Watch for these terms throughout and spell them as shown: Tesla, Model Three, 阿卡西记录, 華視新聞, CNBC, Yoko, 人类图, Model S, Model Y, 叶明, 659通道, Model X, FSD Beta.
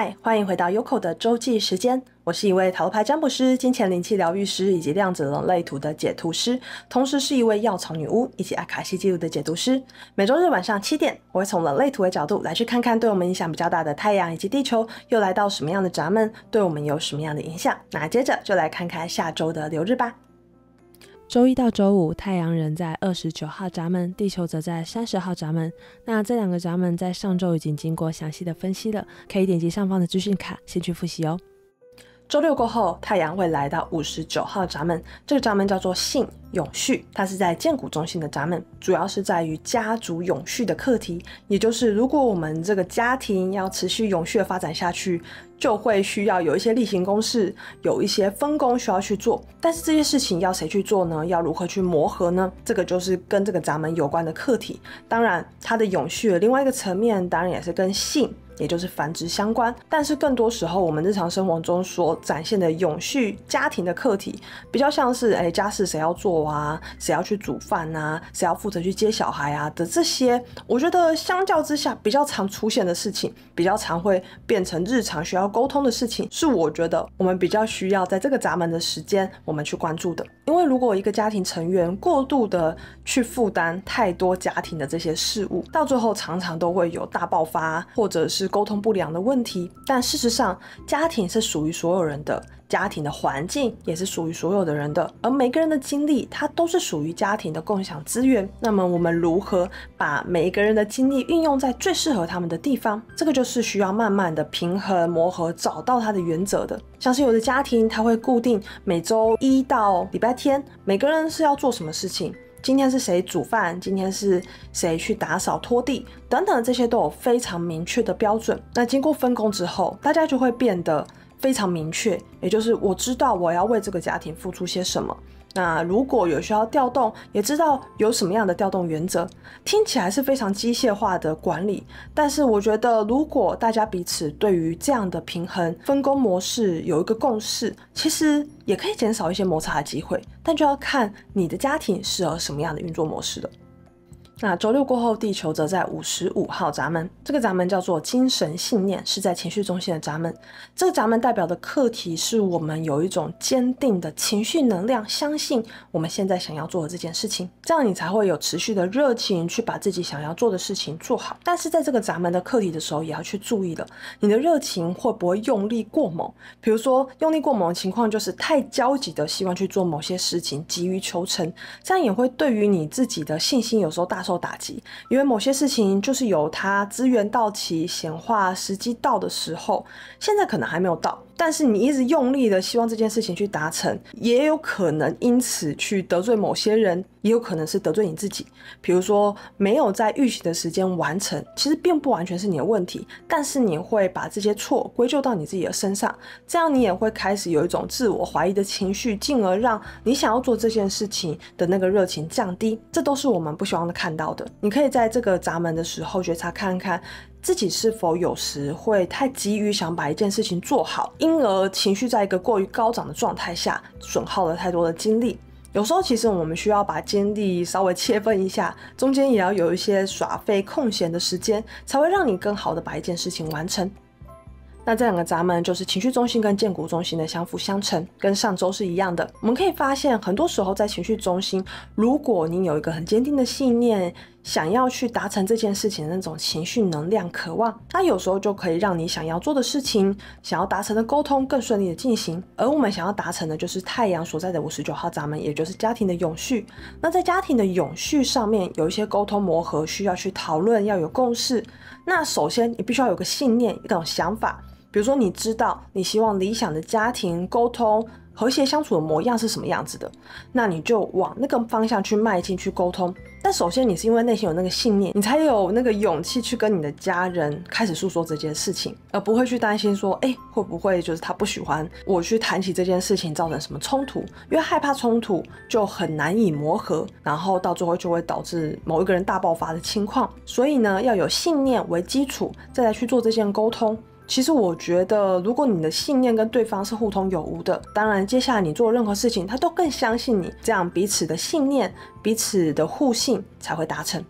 嗨，欢迎回到 Yoko 的周记时间。我是一位塔罗牌占卜师、金钱灵气疗愈师以及量子人类图的解读师，同时是一位药草女巫以及阿卡西记录的解读师。每周日晚上7点，我会从人类图的角度来去看看对我们影响比较大的太阳以及地球又来到什么样的闸门，对我们有什么样的影响。那接着就来看看下周的流日吧。 周一到周五，太阳人在29号闸门，地球则在30号闸门。那这两个闸门在上周已经经过详细的分析了，可以点击上方的资讯卡先去复习哦。周六过后，太阳会来到59号闸门，这个闸门叫做性永续，它是在剑骨中心的闸门，主要是在于家族永续的课题，也就是如果我们这个家庭要持续永续的发展下去。 就会需要有一些例行公事，有一些分工需要去做，但是这些事情要谁去做呢？要如何去磨合呢？这个就是跟这个闸门有关的课题。当然，它的永续的另外一个层面，当然也是跟性，也就是繁殖相关。但是更多时候，我们日常生活中所展现的永续家庭的课题，比较像是家事谁要做啊，谁要去煮饭啊，谁要负责去接小孩啊的这些，我觉得相较之下比较常出现的事情，比较常会变成日常需要 沟通的事情，是我觉得我们比较需要在这个闸门的时间我们去关注的。因为如果一个家庭成员过度的去负担太多家庭的这些事务，到最后常常都会有大爆发或者是沟通不良的问题。但事实上，家庭是属于所有人的。 家庭的环境也是属于所有的人的，而每个人的经历，它都是属于家庭的共享资源。那么我们如何把每一个人的经历运用在最适合他们的地方？这个就是需要慢慢的平衡磨合，找到它的原则的。像是有的家庭，它会固定每周一到礼拜天，每个人是要做什么事情。 今天是谁煮饭？今天是谁去打扫拖地？等等，这些都有非常明确的标准。那经过分工之后，大家就会变得非常明确，也就是我知道我要为这个家庭付出些什么。那如果有需要调动，也知道有什么样的调动原则。听起来是非常机械化的管理，但是我觉得如果大家彼此对于这样的平衡分工模式有一个共识，其实 也可以减少一些摩擦的机会，但就要看你的家庭适合什么样的运作模式了。那周六过后，地球则在55号闸门，这个闸门叫做精神信念，是在情绪中心的闸门。这个闸门代表的课题是我们有一种坚定的情绪能量，相信我们现在想要做的这件事情，这样你才会有持续的热情去把自己想要做的事情做好。但是在这个闸门的课题的时候，也要去注意了，你的热情会不会用力过猛？比如说用力过猛的情况就是太焦急的希望去做某些事情，急于求成，这样也会对于你自己的信心有时候大受打击。因为某些事情就是由它资源到期、显化时机到的时候，现在可能还没有到。 但是你一直用力的希望这件事情去达成，也有可能因此去得罪某些人，也有可能是得罪你自己。比如说没有在预期的时间完成，其实并不完全是你的问题，但是你会把这些错归咎到你自己的身上，这样你也会开始有一种自我怀疑的情绪，进而让你想要做这件事情的那个热情降低。这都是我们不希望的看到的。你可以在这个闸门的时候觉察看看 自己是否有时会太急于想把一件事情做好，因而情绪在一个过于高涨的状态下，损耗了太多的精力。有时候其实我们需要把精力稍微切分一下，中间也要有一些耍废空闲的时间，才会让你更好的把一件事情完成。 那这两个闸门就是情绪中心跟剑骨中心的相辅相成，跟上周是一样的。我们可以发现，很多时候在情绪中心，如果你有一个很坚定的信念，想要去达成这件事情的那种情绪能量渴望，它有时候就可以让你想要做的事情、想要达成的沟通更顺利的进行。而我们想要达成的就是太阳所在的59号闸门，也就是家庭的永续。那在家庭的永续上面，有一些沟通磨合需要去讨论，要有共识。那首先，你必须要有个信念，一种想法。 比如说，你知道你希望理想的家庭沟通、和谐相处的模样是什么样子的，那你就往那个方向去迈进去沟通。但首先，你是因为内心有那个信念，你才有那个勇气去跟你的家人开始诉说这件事情，而不会去担心说，会不会就是他不喜欢我去谈起这件事情，造成什么冲突？因为害怕冲突就很难以磨合，然后到最后就会导致某一个人大爆发的情况。所以呢，要有信念为基础，再来去做这件沟通。 其实我觉得，如果你的信念跟对方是互通有无的，当然接下来你做任何事情，他都更相信你，这样彼此的信念、彼此的互信才会达成。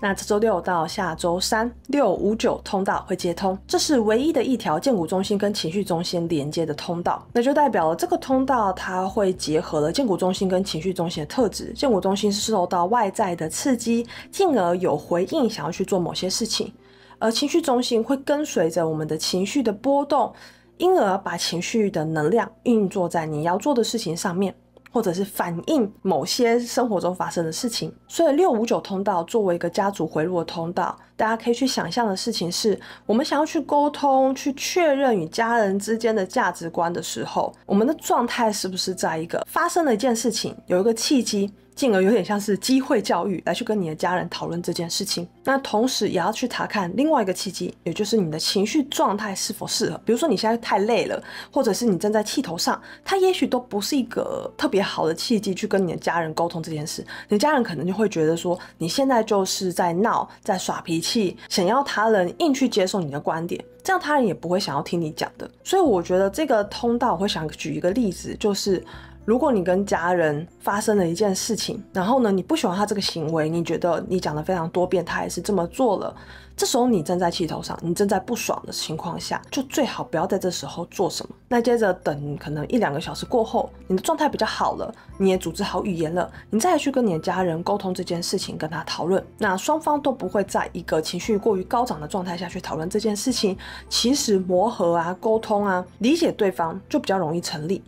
那这周六到下周三659通道会接通，这是唯一的一条健骨中心跟情绪中心连接的通道，那就代表了这个通道它会结合了健骨中心跟情绪中心的特质。健骨中心是受到外在的刺激，进而有回应想要去做某些事情，而情绪中心会跟随着我们的情绪的波动，因而把情绪的能量运作在你要做的事情上面，或者是反映某些生活中发生的事情。所以659通道作为一个家族回路的通道，大家可以去想象的事情是，我们想要去沟通，去确认与家人之间的价值观的时候，我们的状态是不是在一个发生了一件事情，有一个契机，进而有点像是机会教育来去跟你的家人讨论这件事情。那同时也要去查看另外一个契机，也就是你的情绪状态是否适合。比如说你现在太累了，或者是你正在气头上，它也许都不是一个特别好的契机去跟你的家人沟通这件事。你的家人可能就会觉得说，你现在就是在闹，在耍脾气，想要他人硬去接受你的观点，这样他人也不会想要听你讲的。所以我觉得这个通道，我会想举一个例子，就是如果你跟家人发生了一件事情，然后呢，你不喜欢他这个行为，你觉得你讲的非常多遍，他也是这么做了，这时候你正在气头上，你正在不爽的情况下，就最好不要在这时候做什么。那接着等可能1-2个小时过后，你的状态比较好了，你也组织好语言了，你再去跟你的家人沟通这件事情，跟他讨论。那双方都不会在一个情绪过于高涨的状态下去讨论这件事情，其实磨合啊、沟通啊、理解对方就比较容易成立。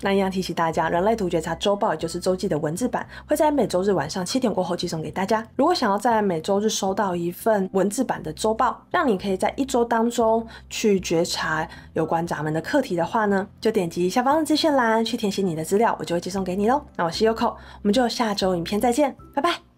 那一样提醒大家，人类图觉察周报，也就是周记的文字版，会在每周日晚上7点过后寄送给大家。如果想要在每周日收到一份文字版的周报，让你可以在一周当中去觉察有关咱们的课题的话呢，就点击下方的资讯栏去填写你的资料，我就会寄送给你咯。那我是 Yoko， 我们就下周影片再见，拜拜。